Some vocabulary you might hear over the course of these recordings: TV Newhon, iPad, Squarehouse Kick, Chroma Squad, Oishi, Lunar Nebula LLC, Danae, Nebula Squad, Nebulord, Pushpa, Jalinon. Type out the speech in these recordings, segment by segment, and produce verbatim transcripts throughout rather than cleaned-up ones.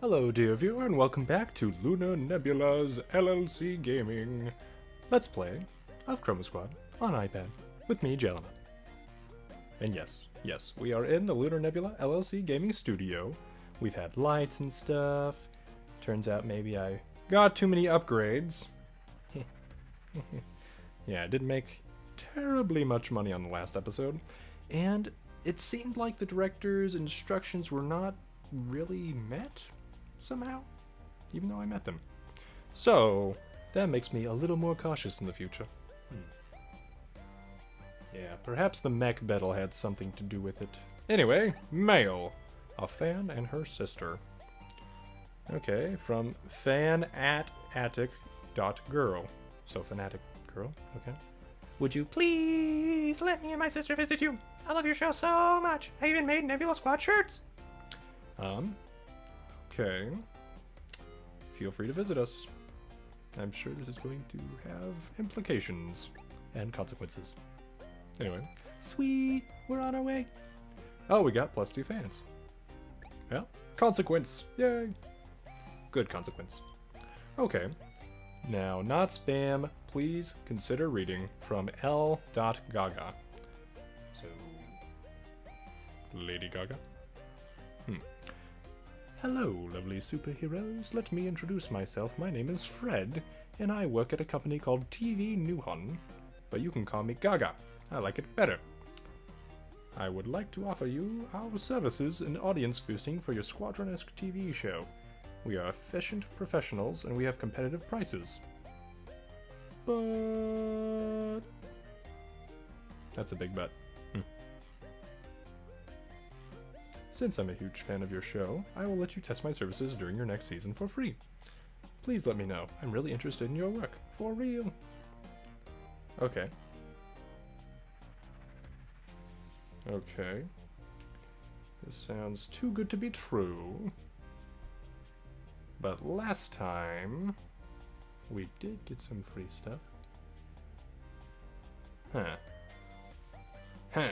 Hello dear viewer and welcome back to Lunar Nebula's L L C Gaming Let's Play of Chroma Squad on iPad with me, Jalinon. And yes, yes, we are in the Lunar Nebula L L C Gaming Studio. We've had lights and stuff. Turns out maybe I got too many upgrades. Yeah, I didn't make terribly much money on the last episode. And it seemed like the director's instructions were not really met. Somehow, even though I met them. So, that makes me a little more cautious in the future. Hmm. Yeah, perhaps the mech battle had something to do with it. Anyway, mail. A fan and her sister. Okay, from fan at attic.girl. So, fanatic girl, okay. Would you please let me and my sister visit you? I love your show so much. I even made Nebula Squad shirts. Um... Okay, feel free to visit us. I'm sure this is going to have implications and consequences. Anyway, sweet, we're on our way. Oh, we got plus two fans. Well, consequence, yay. Good consequence. Okay, now not spam, please consider reading from L dot Gaga. So, Lady Gaga? Hmm. Hello, lovely superheroes. Let me introduce myself. My name is Fred, and I work at a company called T V Newhon, but you can call me Gaga. I like it better. I would like to offer you our services in audience boosting for your squadron-esque T V show. We are efficient professionals, and we have competitive prices. But... that's a big but. Since I'm a huge fan of your show, I will let you test my services during your next season for free. Please let me know. I'm really interested in your work. For real. Okay. Okay. This sounds too good to be true. But last time, we did get some free stuff. Huh. Huh.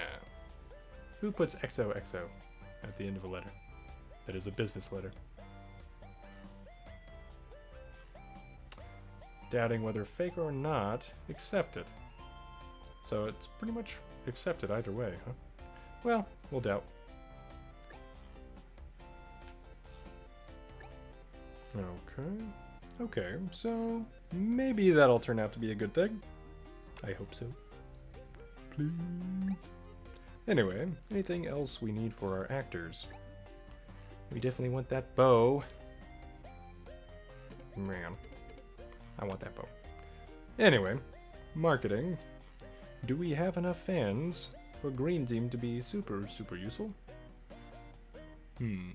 Who puts X O X O? At the end of a letter. That is a business letter. Doubting whether fake or not, accept it. So it's pretty much accepted either way, huh? Well, we'll doubt. Okay. Okay, so maybe that'll turn out to be a good thing. I hope so. Please. Anyway, anything else we need for our actors? We definitely want that bow. Man, I want that bow. Anyway, marketing. Do we have enough fans for Green Team to be super, super useful? Hmm.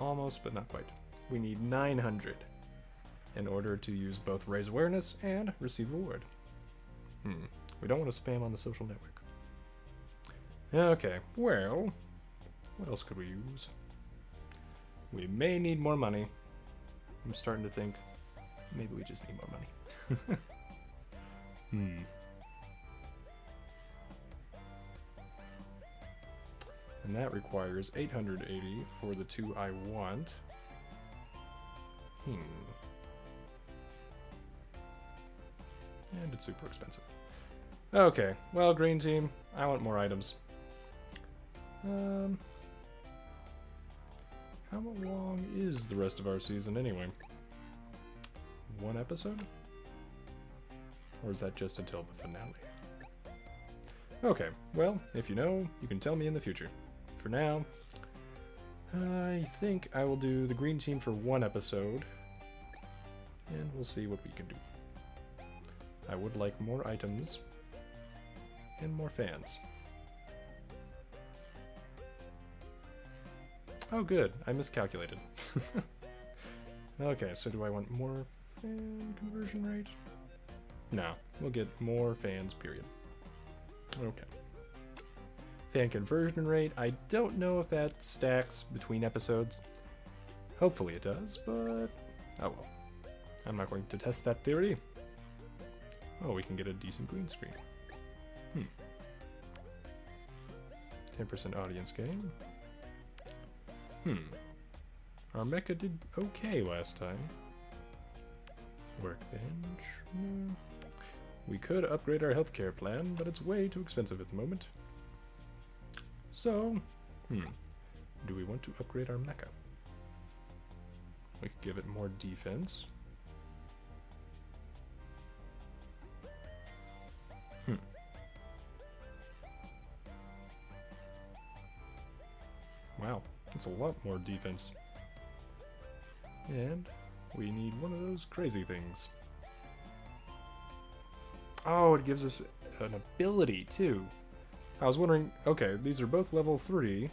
Almost, but not quite. We need nine hundred in order to use both raise awareness and receive award. Hmm. We don't want to spam on the social network. Okay, well, what else could we use? We may need more money. I'm starting to think maybe we just need more money. Hmm. And that requires eight hundred eighty for the two I want. Hmm. And it's super expensive. Okay, well, Green Team, I want more items. Um, how long is the rest of our season anyway? One episode? Or is that just until the finale? Okay, well, if you know, you can tell me in the future. For now, I think I will do the Green Team for one episode, and we'll see what we can do. I would like more items and more fans. Oh good, I miscalculated. Okay, so do I want more fan conversion rate? No, we'll get more fans, period. Okay. Fan conversion rate, I don't know if that stacks between episodes. Hopefully it does, but oh well. I'm not going to test that theory. Oh, we can get a decent green screen. Hmm. ten percent audience gain. Hmm. Our mecha did okay last time. Workbench. No. We could upgrade our healthcare plan, but it's way too expensive at the moment. So, hmm. Do we want to upgrade our mecha? We could give it more defense. Hmm. Wow, that's a lot more defense. And we need one of those crazy things. Oh, it gives us an ability, too. I was wondering, okay, these are both level three,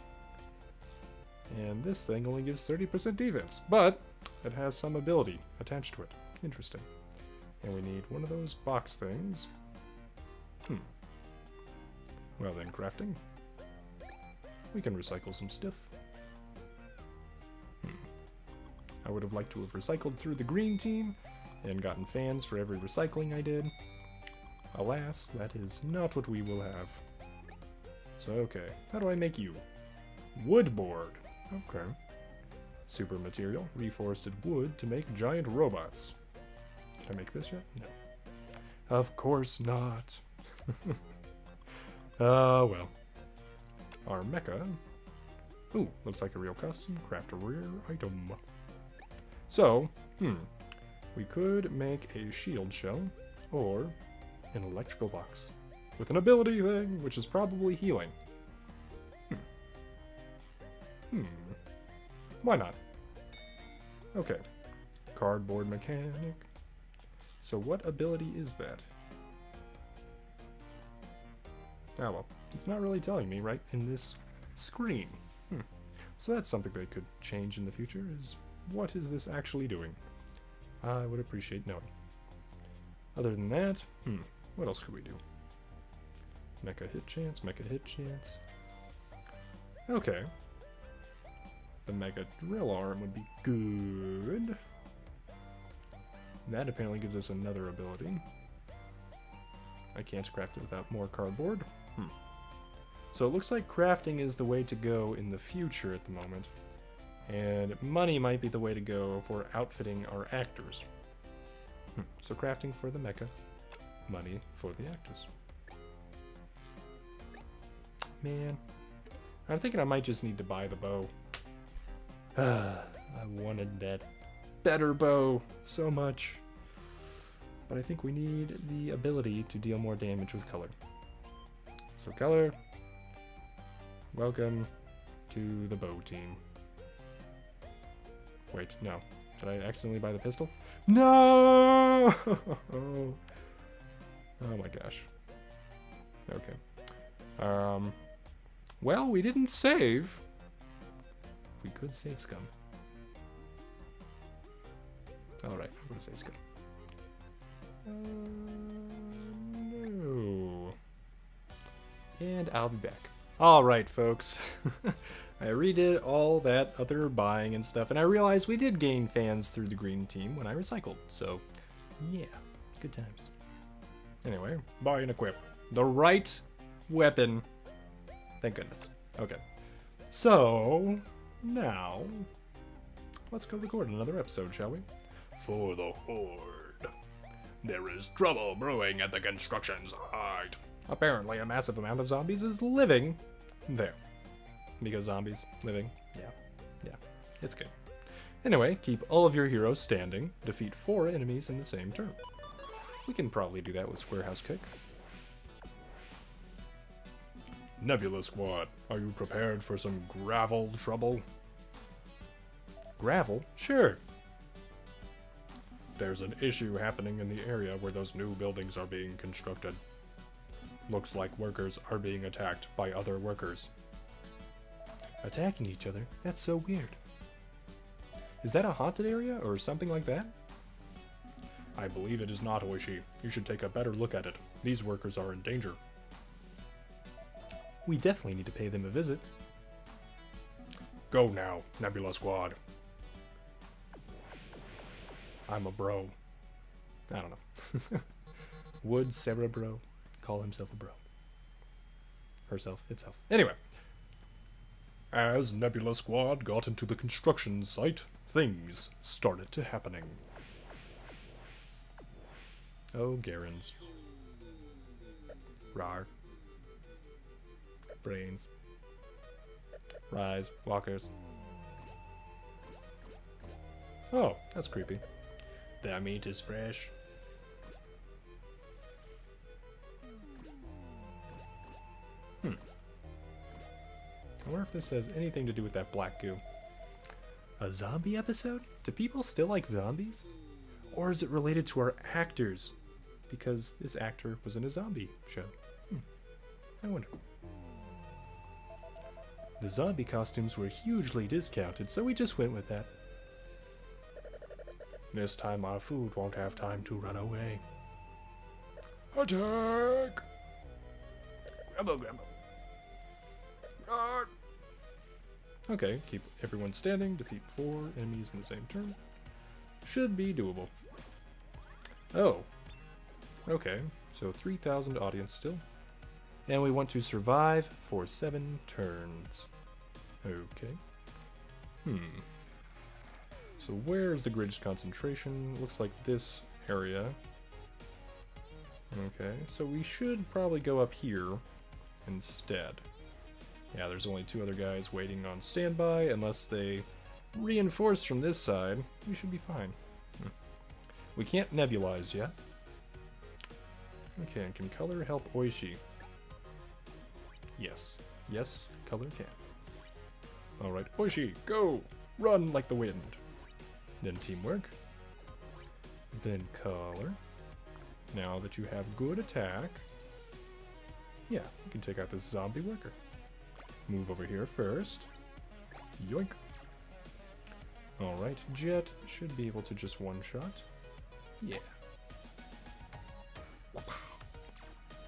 and this thing only gives thirty percent defense, but it has some ability attached to it. Interesting. And we need one of those box things. Hmm. Well then, crafting. We can recycle some stuff. Hmm. I would have liked to have recycled through the green team and gotten fans for every recycling I did. Alas, that is not what we will have. So, okay, how do I make you? Wood board. Okay. Super material, reforested wood to make giant robots. Can I make this yet? No. Of course not. Ah, uh, well. Our mecha. Ooh, looks like a real custom. Craft a rare item. So, hmm. We could make a shield shell or an electrical box with an ability thing, which is probably healing. Hmm. Hmm. Why not? Okay. Cardboard mechanic. So what ability is that? Ah, well. It's not really telling me right in this screen. Hmm. So that's something they could change in the future, is what is this actually doing? I would appreciate knowing. Other than that, hmm, what else could we do? Mecha hit chance, mecha hit chance. Okay. The Mega Drill Arm would be good. That apparently gives us another ability. I can't craft it without more cardboard. Hmm. So it looks like crafting is the way to go in the future at the moment. And money might be the way to go for outfitting our actors. Hmm. So crafting for the mecha, money for the actors. Man, I'm thinking I might just need to buy the bow. I wanted that better bow so much. But I think we need the ability to deal more damage with color. So color, welcome to the bow team. Wait, no. Did I accidentally buy the pistol? No! Oh my gosh. Okay. Um, well, we didn't save. We could save scum. Alright, I'm gonna save scum. Uh, no. And I'll be back. Alright, folks. I redid all that other buying and stuff, and I realized we did gain fans through the green team when I recycled, so yeah, good times. Anyway, buy and equip. The right weapon. Thank goodness. Okay. So... now, let's go record another episode, shall we? For the Horde. There is trouble brewing at the construction site. Apparently, a massive amount of zombies is living there. Because zombies, living, yeah, yeah, it's good. Anyway, keep all of your heroes standing. Defeat four enemies in the same turn. We can probably do that with Squarehouse Kick. Nebula Squad, are you prepared for some gravel trouble? Gravel? Sure. There's an issue happening in the area where those new buildings are being constructed. Looks like workers are being attacked by other workers. Attacking each other? That's so weird. Is that a haunted area or something like that? I believe it is not, Oishi. You should take a better look at it. These workers are in danger. We definitely need to pay them a visit. Go now, Nebula Squad. I'm a bro. I don't know. Would Sarah Bro call himself a bro? Herself, itself. Anyway. As Nebula Squad got into the construction site, things started to happening. Oh, Garens. Rar. Brains. Rise. Walkers. Oh, that's creepy. Their meat is fresh. Hmm. I wonder if this has anything to do with that black goo. A zombie episode? Do people still like zombies? Or is it related to our actors? Because this actor was in a zombie show. Hmm. I wonder. The zombie costumes were hugely discounted, so we just went with that. This time our food won't have time to run away. Attack! Grumble, grumble. Roar! Okay, keep everyone standing, defeat four enemies in the same turn. Should be doable. Oh. Okay, so three thousand audience still. And we want to survive for seven turns. Okay. Hmm. So where's the grid's concentration? Looks like this area. Okay, so we should probably go up here instead. Yeah, there's only two other guys waiting on standby. Unless they reinforce from this side, we should be fine. Hmm. We can't nebulize yet. Okay, and can color help Oishi? Yes. Yes, color can. Alright, Oishi, go! Run like the wind. Then teamwork. Then color. Now that you have good attack, yeah, you can take out this zombie worker. Move over here first. Yoink. Alright, Jet should be able to just one-shot. Yeah.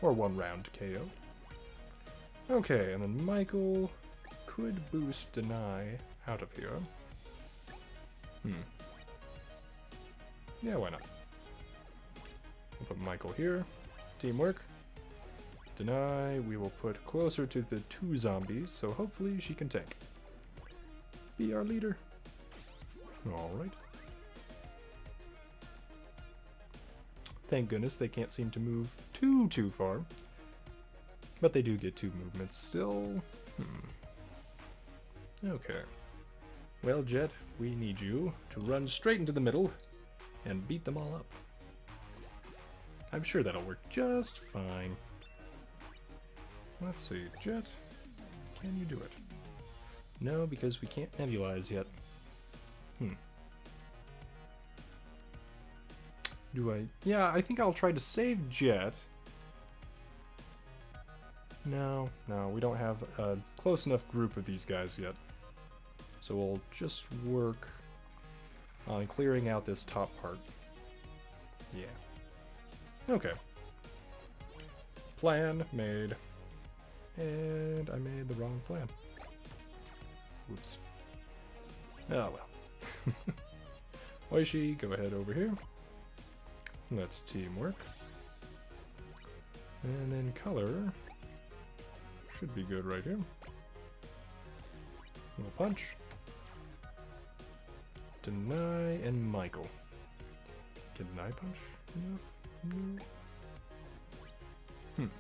Or one-round K O. Okay, and then Michael could boost Deny out of here. Hmm. Yeah, why not? We'll put Michael here. Teamwork. Deny. We will put closer to the two zombies, so hopefully she can tank. Be our leader. Alright. Thank goodness they can't seem to move too, too far. But they do get two movements still. Hmm. Okay. Well, Jet, we need you to run straight into the middle and beat them all up. I'm sure that'll work just fine. Let's see, Jet, can you do it? No, because we can't nebulize yet. Hmm. Do I? Yeah, I think I'll try to save Jet. No, no, we don't have a close enough group of these guys yet. So we'll just work on clearing out this top part. Yeah. Okay. Plan made. And I made the wrong plan. Oops. Oh well. Oishi, go ahead over here. Let's teamwork. And then color. Should be good right here. Little punch. Deny and Michael. Can Deny punch enough? No. Hmm.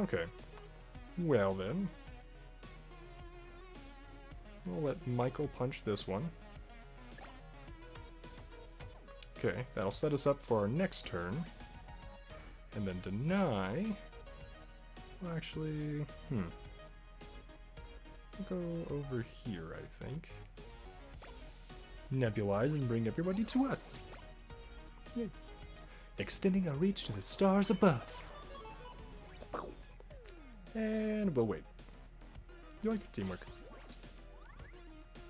Okay. Well then. We'll let Michael punch this one. Okay, that'll set us up for our next turn. And then Deny. Well, actually, hmm. We'll go over here, I think. Nebulize and bring everybody to us. Yay. Extending our reach to the stars above. And we'll wait. Yoink, teamwork.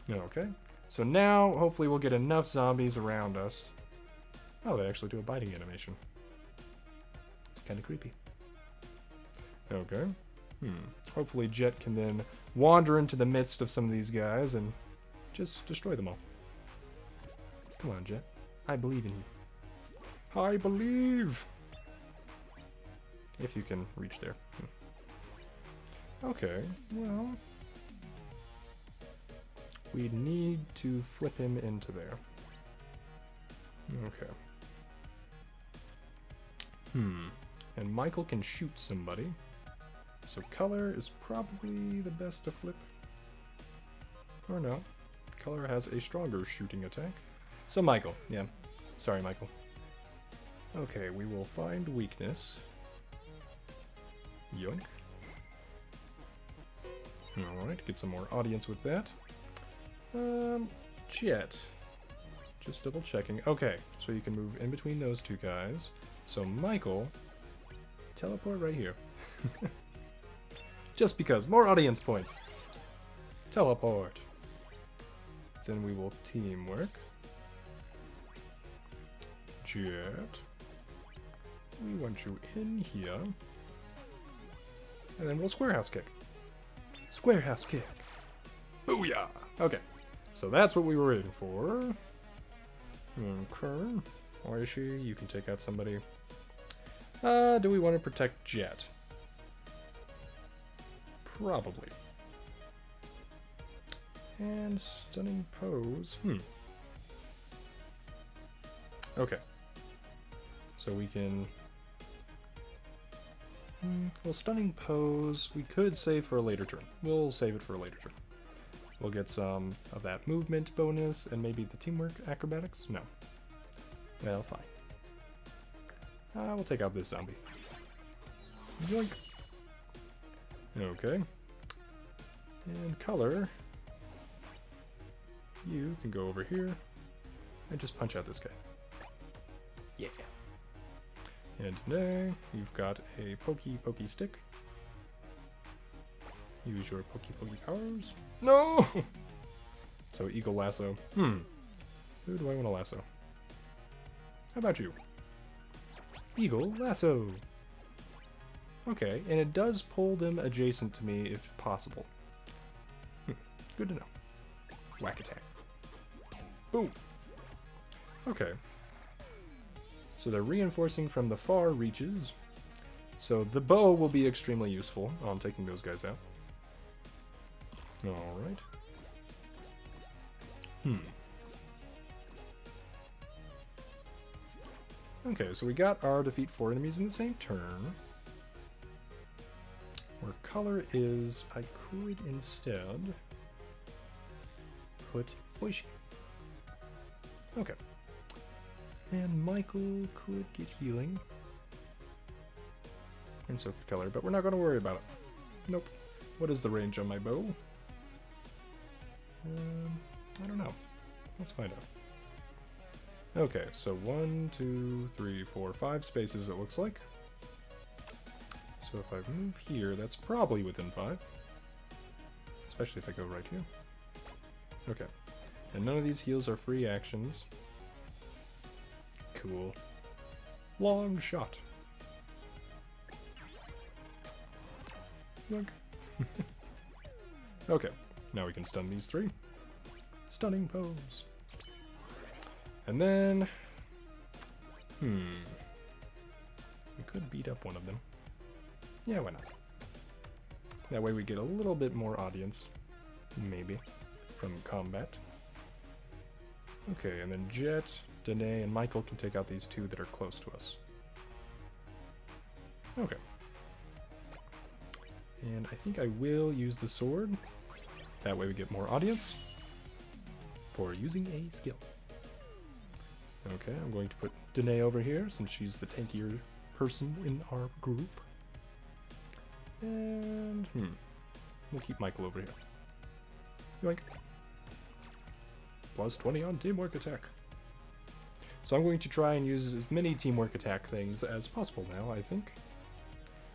Okay, so now hopefully we'll get enough zombies around us. Oh, they actually do a biting animation. It's kind of creepy. Okay, hmm. Hopefully Jet can then wander into the midst of some of these guys and just destroy them all. Come on, Jet. I believe in you. I believe! If you can reach there. Hmm. Okay, well, we need to flip him into there. Okay. Hmm. And Michael can shoot somebody. So color is probably the best to flip. Or no. Color has a stronger shooting attack. So Michael, yeah. Sorry, Michael. Okay, we will find weakness. Yoink. Alright, get some more audience with that. Um, Jet. Just double checking. Okay, so you can move in between those two guys. So Michael, teleport right here. Just because, more audience points. Teleport. Then we will teamwork. Jet. We want you in here. And then we'll Squarehouse Kick. Squarehouse Kick. Booyah! Okay, so that's what we were waiting for. Okay. Oishi, you can take out somebody. Uh, do we want to protect Jet? Probably. And stunning pose. Hmm. Okay. So we can... Hmm. Well, stunning pose, we could save for a later turn. We'll save it for a later turn. We'll get some of that movement bonus and maybe the teamwork acrobatics? No. Well, fine. Uh, we'll take out this zombie. Yoink! Okay. And color. You can go over here and just punch out this guy. Yeah. And today, you've got a pokey pokey stick. Use your pokey pokey powers. No! So, Eagle Lasso. Hmm. Who do I want to lasso? How about you? Eagle Lasso! Okay, and it does pull them adjacent to me if possible. Hmm, good to know. Whack attack. Boom! Okay. So they're reinforcing from the far reaches. So the bow will be extremely useful on taking those guys out. Alright. Hmm. Okay, so we got our defeat four enemies in the same turn. Where color is, I could instead put Oishi. Okay. And Michael could get healing. And so could color, but we're not going to worry about it. Nope. What is the range on my bow? Um, I don't know. Let's find out. Okay, so one, two, three, four, five spaces it looks like. So if I move here, that's probably within five. Especially if I go right here. Okay. And none of these heals are free actions. Cool. Long shot. Look. Okay, now we can stun these three. Stunning pose. And then, hmm, we could beat up one of them. Yeah, why not? That way we get a little bit more audience, maybe, from combat. Okay, and then Jet, Danae, and Michael can take out these two that are close to us. Okay. And I think I will use the sword. That way we get more audience for using a skill. Okay, I'm going to put Danae over here, since she's the tankier person in our group. And, hmm, we'll keep Michael over here. Yoink. Plus twenty on teamwork attack. So I'm going to try and use as many teamwork attack things as possible now, I think.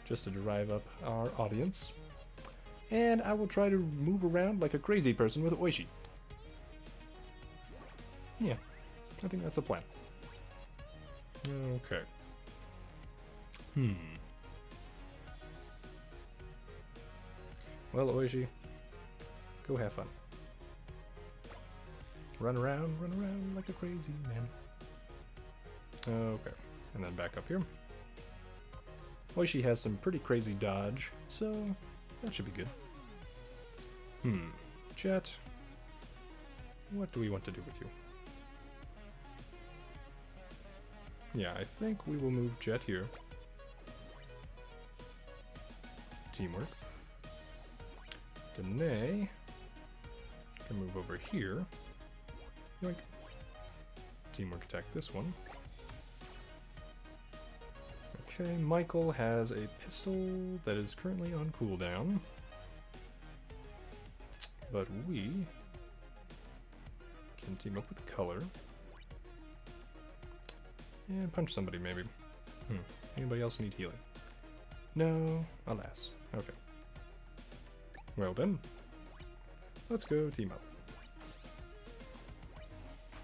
Just to drive up our audience. And I will try to move around like a crazy person with Oishi. Yeah. I think that's a plan. Okay. Hmm. Well, Oishi, go have fun. Run around, run around like a crazy man. Okay. And then back up here. Oishi has some pretty crazy dodge, so That should be good. Hmm. Chat. What do we want to do with you? Yeah, I think we will move Jet here. Teamwork. Danae can move over here. Yoink. Teamwork attack this one. Okay, Michael has a pistol that is currently on cooldown. But we can team up with Color. And punch somebody, maybe. Hmm. Anybody else need healing? No, alas. Okay. Well then, let's go team up.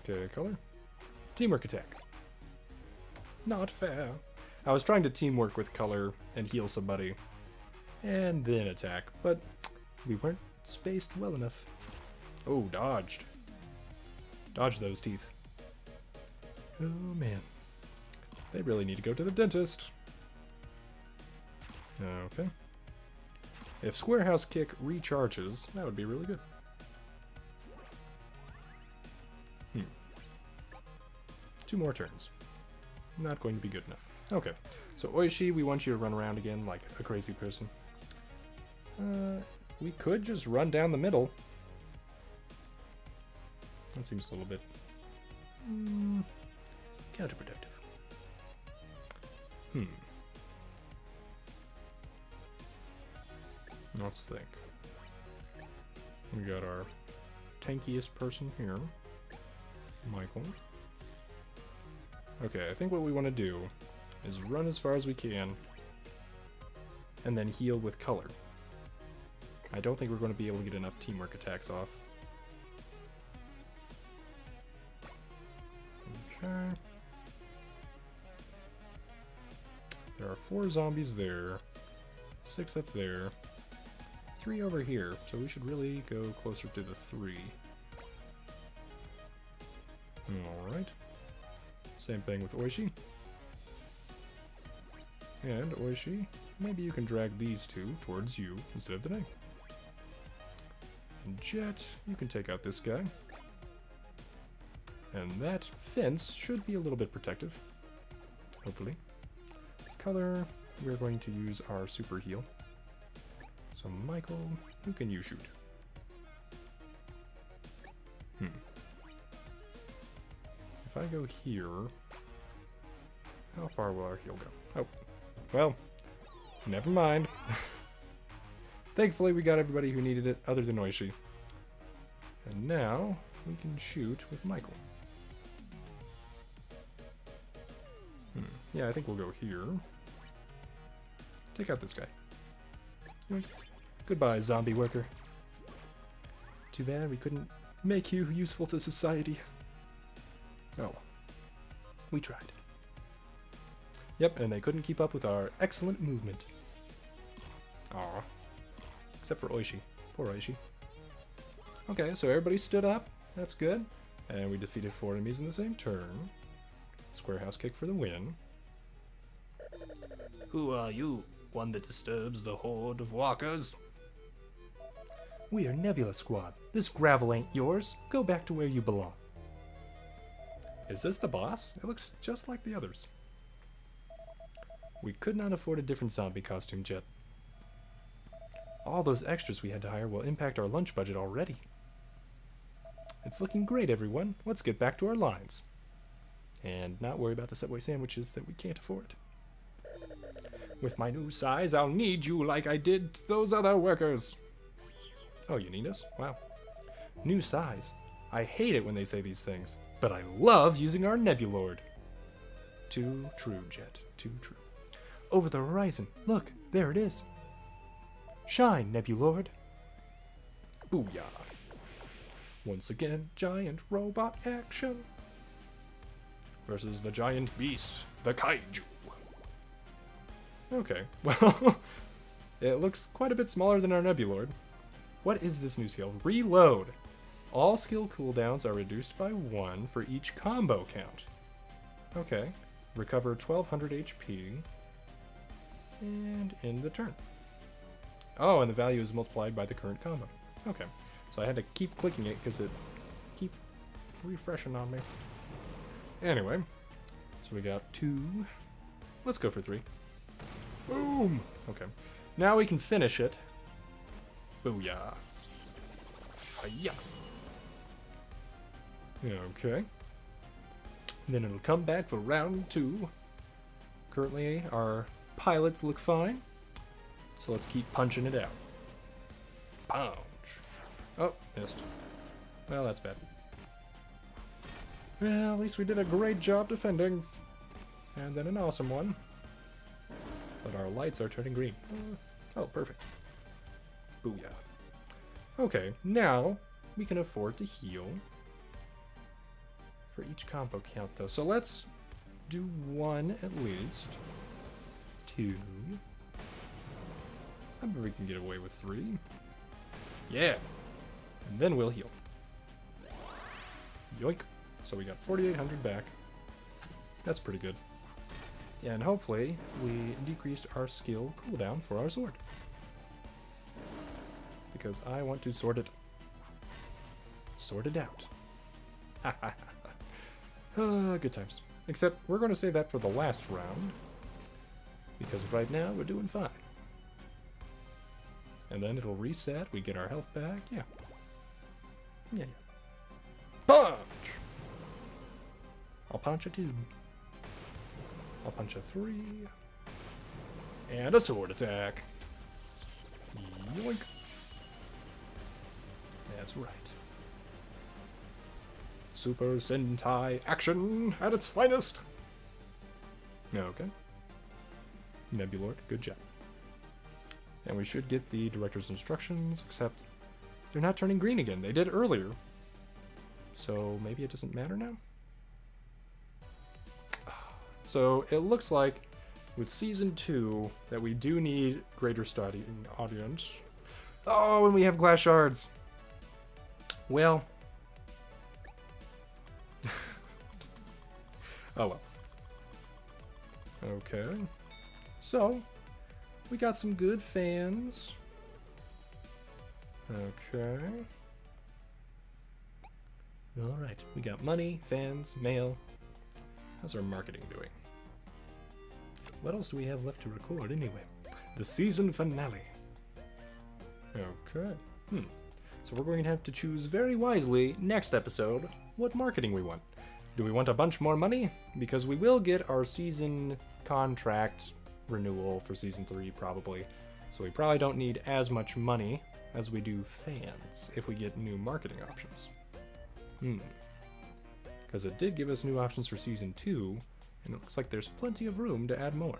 Okay, Color. Teamwork attack. Not fair. I was trying to teamwork with Color and heal somebody, and then attack, but we weren't spaced well enough. Oh, dodged. Dodge those teeth. Oh man. They really need to go to the dentist. Okay. If Squarehouse Kick recharges, that would be really good. Hmm. Two more turns. Not going to be good enough. Okay. So Oishi, we want you to run around again like a crazy person. Uh, we could just run down the middle. That seems a little bit mm, counterproductive. Hmm. Let's think. We got our tankiest person here, Michael. Okay, I think what we want to do is run as far as we can and then heal with Color. I don't think we're going to be able to get enough teamwork attacks off. Okay. There are four zombies there, six up there, three over here, so we should really go closer to the three. Alright. Same thing with Oishi. And Oishi, maybe you can drag these two towards you instead of the name. And Jet, you can take out this guy. And that fence should be a little bit protective. Hopefully. Color, we're going to use our super heal. So Michael, who can you shoot? Hmm. If I go here, how far will our heal go? Oh, well, never mind. Thankfully we got everybody who needed it other than Oishi. And now we can shoot with Michael. Hmm. Yeah, I think we'll go here. Take out this guy. Yoink. Goodbye, zombie worker. Too bad we couldn't make you useful to society. Oh. We tried. Yep, and they couldn't keep up with our excellent movement. Aw. Except for Oishi. Poor Oishi. Okay, so everybody stood up. That's good. And we defeated four enemies in the same turn. Squarehouse Kick for the win. Who are you? One that disturbs the horde of walkers? We are Nebula Squad. This gravel ain't yours. Go back to where you belong. Is this the boss? It looks just like the others. We could not afford a different zombie costume, Jet. All those extras we had to hire will impact our lunch budget already. It's looking great, everyone. Let's get back to our lines. And not worry about the Subway sandwiches that we can't afford. With my new size, I'll need you like I did those other workers. Oh, you need us? Wow. New size. I hate it when they say these things, but I love using our Nebulord. Too true, Jet. Too true. Over the horizon. Look, there it is. Shine, Nebulord. Booyah. Once again, giant robot action. Versus the giant beast, the kaiju. Okay, well, it looks quite a bit smaller than our Nebulord. What is this new skill? Reload! All skill cooldowns are reduced by one for each combo count. Okay, recover twelve hundred H P and end the turn. Oh, and the value is multiplied by the current comma. Okay, so I had to keep clicking it because it keep refreshing on me. Anyway, so we got two. Let's go for three. Boom! Okay, now we can finish it. Booyah. Hi-ya. Okay. Then it'll come back for round two. Currently, our pilots look fine. So let's keep punching it out. Punch. Oh, missed. Well, that's bad. Well, at least we did a great job defending. And then an awesome one. But our lights are turning green. Oh, perfect. Booyah. Okay, now we can afford to heal for each combo count, though. So let's do one at least. Two. I bet we can get away with three. Yeah. And then we'll heal. Yoink. So we got forty-eight hundred back. That's pretty good. And hopefully we decreased our skill cooldown for our sword. Because I want to sort it. Sort it out. Ha ha ha. Uh, good times. Except we're going to save that for the last round. Because right now we're doing fine. And then it'll reset. We get our health back. Yeah. Yeah, yeah. Punch! I'll punch a two. I'll punch a three. And a sword attack. Yoink. That's right. Super Sentai action at its finest! Okay. Nebulord, good job. And we should get the director's instructions, except they're not turning green again. They did earlier. So maybe it doesn't matter now? So it looks like with Season two that we do need greater studying audience. Oh, and we have glass shards! Well... Oh well. Okay. So, we got some good fans. Okay. Alright, we got money, fans, mail. How's our marketing doing? What else do we have left to record anyway? The season finale. Okay. Hmm. So we're going to have to choose very wisely next episode what marketing we want. Do we want a bunch more money? Because we will get our season contract renewal for season three, probably. So we probably don't need as much money as we do fans if we get new marketing options. Hmm. Because it did give us new options for season two, and it looks like there's plenty of room to add more.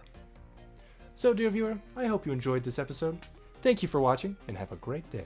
So, dear viewer, I hope you enjoyed this episode. Thank you for watching, and have a great day.